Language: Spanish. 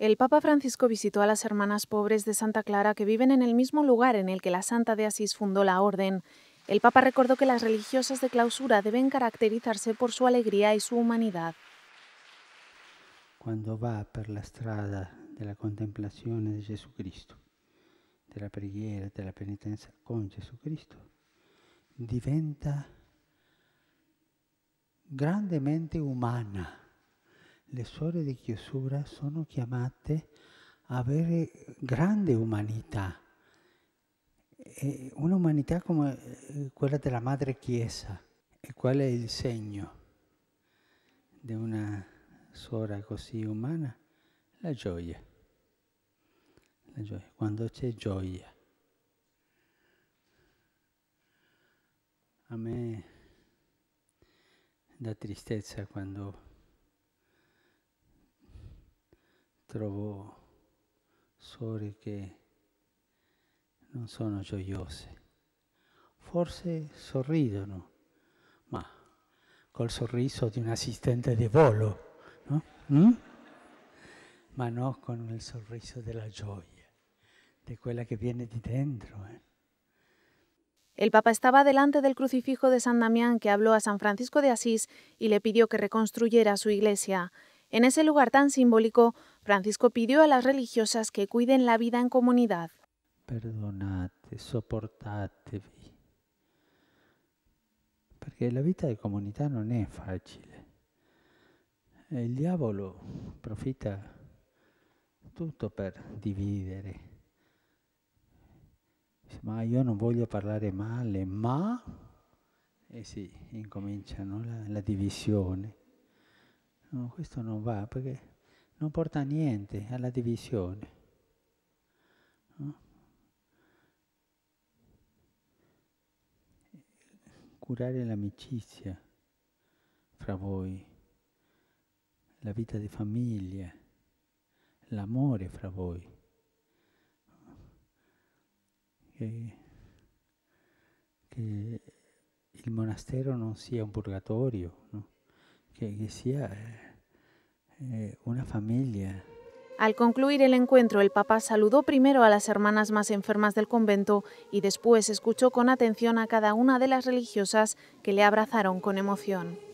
El Papa Francisco visitó a las hermanas pobres de Santa Clara que viven en el mismo lugar en el que la Santa de Asís fundó la orden. El Papa recordó que las religiosas de clausura deben caracterizarse por su alegría y su humanidad. Cuando va por la strada de la contemplación de Jesucristo, de la preghiera, de la penitencia con Jesucristo, diventa grandemente umana. Le suore di chiusura sono chiamate a avere grande umanità, una umanità come quella della Madre Chiesa, il quale è il segno di una suora così umana, la gioia. La gioia, quando c'è gioia. A me dà tristezza quando trovo suore che non sono gioiose. Forse sorridono, ma col sorriso di un assistente di volo, no? Ma no con il sorriso della gioia, di quella che viene di dentro. El Papa estaba delante del crucifijo de San Damián que habló a San Francisco de Asís y le pidió que reconstruyera su iglesia. En ese lugar tan simbólico, Francisco pidió a las religiosas que cuiden la vida en comunidad. Perdonad, soportad. Porque la vida de comunidad no es fácil. El diablo aprovecha todo para dividir. Ma yo no voglio parlare male, ma... E sì, incominciano la divisione. No, esto no va, porque no porta niente a la división. ¿No? Curar la amicizia fra voi, la vita di famiglia, l'amore fra voi. Che il monastero non sia un purgatorio, ¿no? Que sea una familia. Al concluir el encuentro, el Papa saludó primero a las hermanas más enfermas del convento y después escuchó con atención a cada una de las religiosas que le abrazaron con emoción.